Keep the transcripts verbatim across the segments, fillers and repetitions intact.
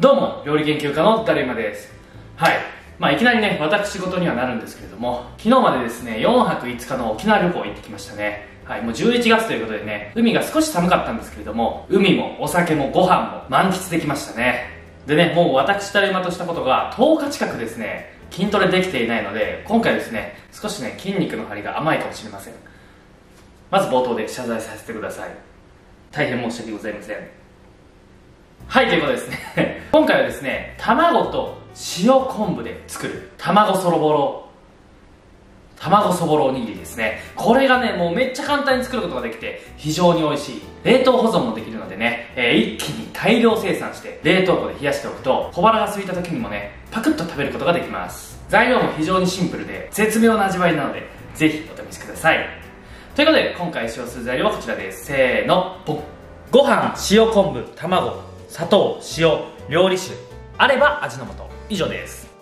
どうも、料理研究家のだるいまです。はい。まあ、いきなりね、私事にはなるんですけれども、昨日までですね、よんはくいつかの沖縄旅行行ってきましたね。はい、もうじゅういちがつということでね、海が少し寒かったんですけれども、海もお酒もご飯も満喫できましたね。でね、もう私だるいまとしたことがとおか近くですね、筋トレできていないので、今回ですね、少しね、筋肉の張りが甘いかもしれません。まず冒頭で謝罪させてください。大変申し訳ございません。はい、ということですね。今回はですね、卵と塩昆布で作る卵そぼろ、卵そぼろおにぎりですね。これがね、もうめっちゃ簡単に作ることができて、非常に美味しい。冷凍保存もできるのでね、えー、一気に大量生産して、冷凍庫で冷やしておくと、小腹が空いた時にもね、パクッと食べることができます。材料も非常にシンプルで、絶妙な味わいなので、ぜひお試しください。ということで、今回使用する材料はこちらです。せーの、ポン。ご飯、塩昆布、卵。砂糖、塩、料理酒あれば味の素。以上です。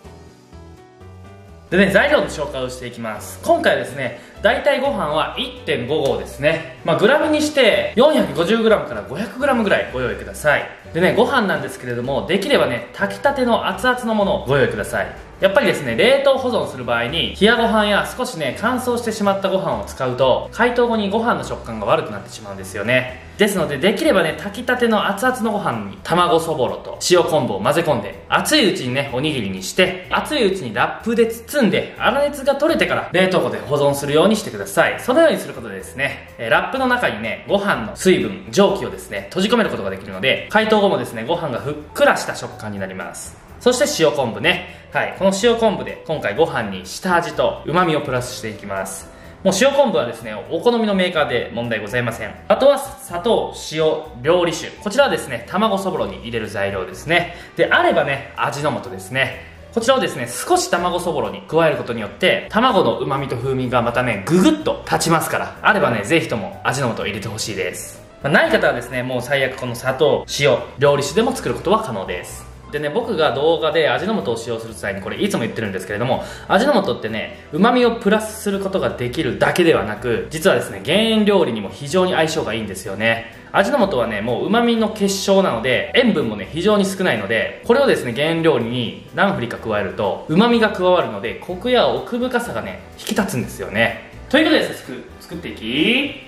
でね、材料の紹介をしていきます。今回はですね、大体ご飯は いってんご 合ですね。まあ、グラムにして よんひゃくごじゅうグラム から ごひゃくグラム ぐらいご用意ください。でね、ご飯なんですけれども、できればね、炊きたての熱々のものをご用意ください。やっぱりですね、冷凍保存する場合に、冷やご飯や少しね、乾燥してしまったご飯を使うと、解凍後にご飯の食感が悪くなってしまうんですよね。ですので、できればね、炊きたての熱々のご飯に、卵そぼろと塩昆布を混ぜ込んで、熱いうちにね、おにぎりにして、熱いうちにラップで包んで、粗熱が取れてから、冷凍庫で保存するようにしてください。そのようにすることでですね、ラップの中にね、ご飯の水分、蒸気をですね、閉じ込めることができるので、解凍後もですね、ご飯がふっくらした食感になります。そして塩昆布ね。はい。この塩昆布で今回ご飯に下味と旨味をプラスしていきます。もう塩昆布はですね、お好みのメーカーで問題ございません。あとは砂糖、塩、料理酒。こちらはですね、卵そぼろに入れる材料ですね。で、あればね、味の素ですね。こちらをですね、少し卵そぼろに加えることによって、卵の旨味と風味がまたね、ぐぐっと立ちますから、あればね、ぜひとも味の素を入れてほしいです。まあ、ない方はですね、もう最悪この砂糖、塩、料理酒でも作ることは可能です。でね、僕が動画で味の素を使用する際にこれいつも言ってるんですけれども、味の素ってね、旨味をプラスすることができるだけではなく、実はですね、減塩料理にも非常に相性がいいんですよね。味の素はね、もう旨味の結晶なので、塩分もね、非常に少ないので、これをですね、減塩料理に何振りか加えると旨味が加わるので、コクや奥深さがね、引き立つんですよね。ということで早速作っていき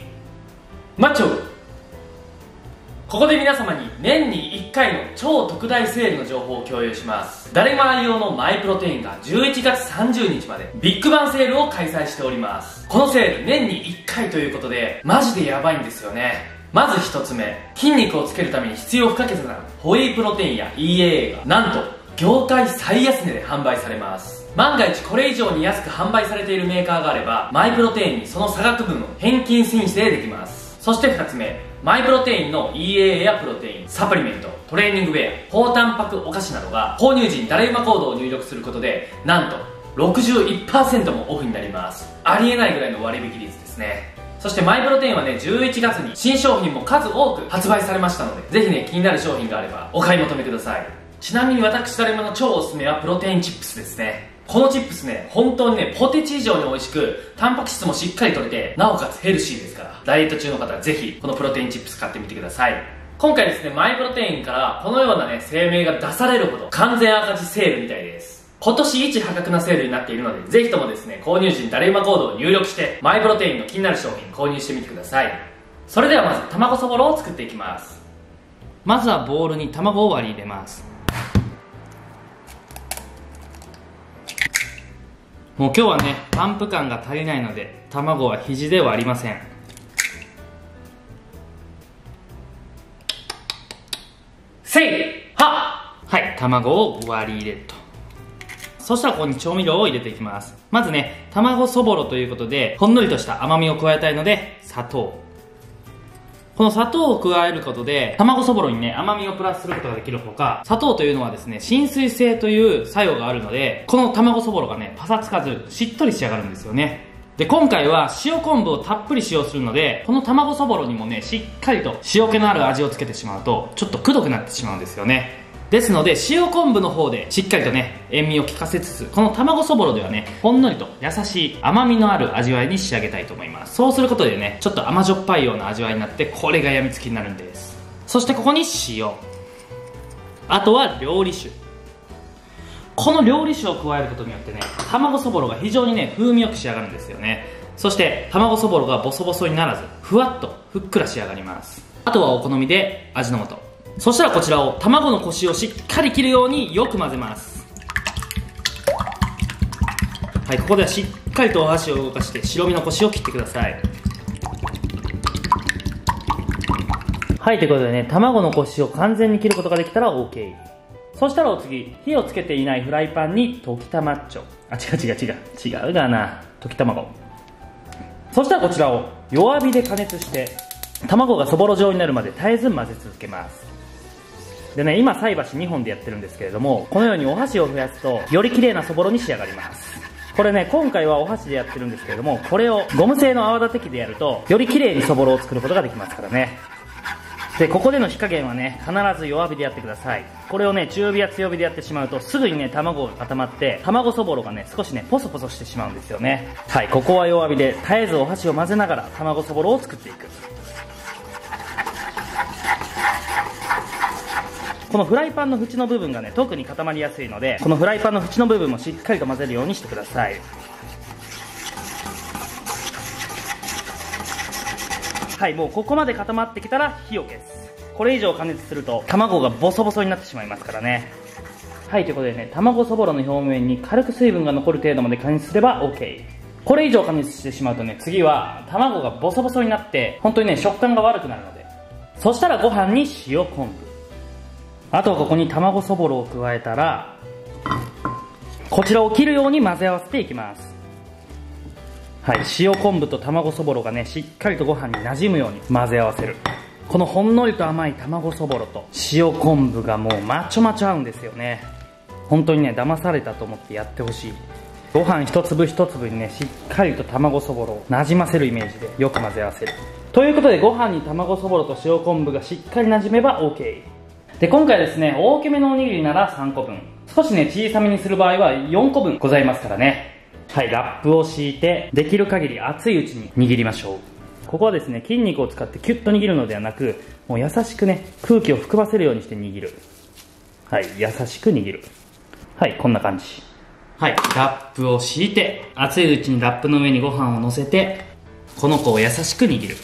ましょう。ここで皆様に年にいっかいの超特大セールの情報を共有します。だるいま愛用のマイプロテインがじゅういちがつさんじゅうにちまでビッグバンセールを開催しております。このセール年にいっかいということで、マジでヤバいんですよね。まずひとつめ、筋肉をつけるために必要不可欠なホエイプロテインや イーエーエー がなんと業界最安値で販売されます。万が一これ以上に安く販売されているメーカーがあれば、マイプロテインにその差額分を返金申請できます。そしてふたつめ、マイプロテインの イーエーエー やプロテイン、サプリメント、トレーニングウェア、高タンパクお菓子などが購入時にだるいまコードを入力することで、なんと ろくじゅういちパーセント もオフになります。ありえないぐらいの割引率ですね。そしてマイプロテインはね、じゅういちがつに新商品も数多く発売されましたので、ぜひね、気になる商品があればお買い求めください。ちなみに私だるいまの超おすすめはプロテインチップスですね。このチップスね、本当にね、ポテチ以上に美味しく、タンパク質もしっかりとれて、なおかつヘルシーですから、ダイエット中の方はぜひ、このプロテインチップス買ってみてください。今回ですね、マイプロテインから、このようなね、声明が出されるほど、完全赤字セールみたいです。今年一破格なセールになっているので、ぜひともですね、購入時にだるいまコードを入力して、マイプロテインの気になる商品購入してみてください。それではまず、卵そぼろを作っていきます。まずはボウルに卵を割り入れます。もう今日はね、パンプ感が足りないので、卵は肘ではありません。せいはっ、はい、卵を割り入れると。そしたらここに調味料を入れていきます。まずね、卵そぼろということで、ほんのりとした甘みを加えたいので、砂糖。この砂糖を加えることで、卵そぼろにね、甘みをプラスすることができるほか、砂糖というのはですね、浸水性という作用があるので、この卵そぼろがね、パサつかず、しっとり仕上がるんですよね。で、今回は塩昆布をたっぷり使用するので、この卵そぼろにもね、しっかりと塩気のある味をつけてしまうと、ちょっとくどくなってしまうんですよね。ですので、塩昆布の方でしっかりとね、塩味を効かせつつ、この卵そぼろではね、ほんのりと優しい甘みのある味わいに仕上げたいと思います。そうすることでね、ちょっと甘じょっぱいような味わいになって、これがやみつきになるんです。そしてここに塩。あとは料理酒。この料理酒を加えることによってね、卵そぼろが非常にね風味よく仕上がるんですよね。そして卵そぼろがボソボソにならず、ふわっとふっくら仕上がります。あとはお好みで味の素。そしたらこちらを卵のコシをしっかり切るようによく混ぜます。はい、ここではしっかりとお箸を動かして白身のコシを切ってください。はい、ということでね、卵のコシを完全に切ることができたら OK。 そしたらお次、火をつけていないフライパンに溶き卵っちょあ違う違う違う違うだな溶き卵。そしたらこちらを弱火で加熱して卵がそぼろ状になるまで絶えず混ぜ続けます。でね、今菜箸にほんでやってるんですけれども、このようにお箸を増やすとより綺麗なそぼろに仕上がります。これね、今回はお箸でやってるんですけれども、これをゴム製の泡立て器でやるとより綺麗にそぼろを作ることができますからね。で、ここでの火加減はね、必ず弱火でやってください。これをね、中火や強火でやってしまうと、すぐにね、卵が固まって、卵そぼろがね、少しね、ポソポソしてしまうんですよね。はい、ここは弱火で、絶えずお箸を混ぜながら、卵そぼろを作っていく。このフライパンの縁の部分がね、特に固まりやすいので、このフライパンの縁の部分もしっかりと混ぜるようにしてください。はい、もうここまで固まってきたら火を消す。これ以上加熱すると卵がボソボソになってしまいますからね。はい、ということでね、卵そぼろの表面に軽く水分が残る程度まで加熱すれば OK。 これ以上加熱してしまうとね、次は卵がボソボソになって本当にね食感が悪くなるので。そしたらご飯に塩昆布。あとはここに卵そぼろを加えたら、こちらを切るように混ぜ合わせていきます。はい、塩昆布と卵そぼろがねしっかりとご飯になじむように混ぜ合わせる。このほんのりと甘い卵そぼろと塩昆布がもうまちょまちょ合うんですよね。本当にね騙されたと思ってやってほしい。ご飯一粒一粒にねしっかりと卵そぼろをなじませるイメージでよく混ぜ合わせるということで、ご飯に卵そぼろと塩昆布がしっかりなじめば OK で、今回ですね、大きめのおにぎりならさんこぶん、少しね小さめにする場合はよんこぶんございますからね。はい、ラップを敷いてできる限り熱いうちに握りましょう。ここはですね、筋肉を使ってキュッと握るのではなく、もう優しくね空気を含ませるようにして握る。はい、優しく握る。はい、こんな感じ。はい、ラップを敷いて熱いうちにラップの上にご飯をのせて、この子を優しく握る。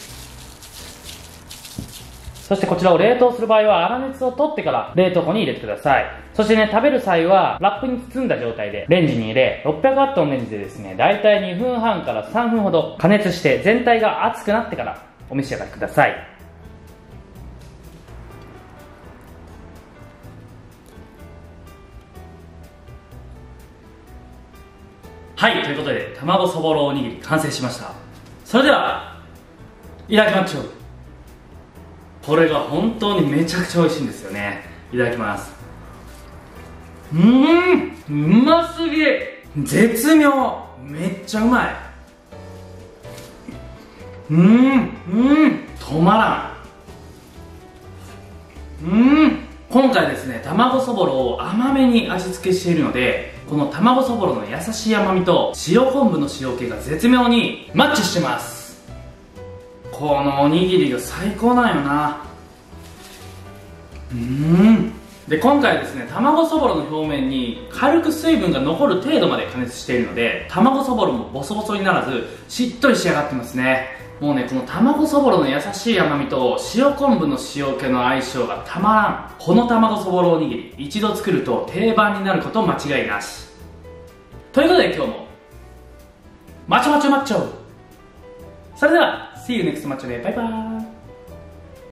そしてこちらを冷凍する場合は粗熱を取ってから冷凍庫に入れてください。そしてね、食べる際はラップに包んだ状態でレンジに入れ、ろっぴゃくワットのレンジでですね、だいたいにふんはんからさんぷんほど加熱して、全体が熱くなってからお召し上がりください。はい、ということで卵そぼろおにぎり完成しました。それではいただきましょう。これが本当にめちゃくちゃ美味しいんですよね。いただきます。うーん、うますぎ、絶妙、めっちゃうまい。うーん、うん、止まらん。うん、今回ですね、卵そぼろを甘めに味付けしているので、この卵そぼろの優しい甘みと塩昆布の塩気が絶妙にマッチしてます。このおにぎりが最高なんよな。うーん、で、今回はですね、卵そぼろの表面に軽く水分が残る程度まで加熱しているので、卵そぼろもボソボソにならずしっとり仕上がってますね。もうね、この卵そぼろの優しい甘みと塩昆布の塩気の相性がたまらん。この卵そぼろおにぎり、一度作ると定番になること間違いなし。ということで今日もマチョマチョマッチョ。それではSee you next time. Bye bye.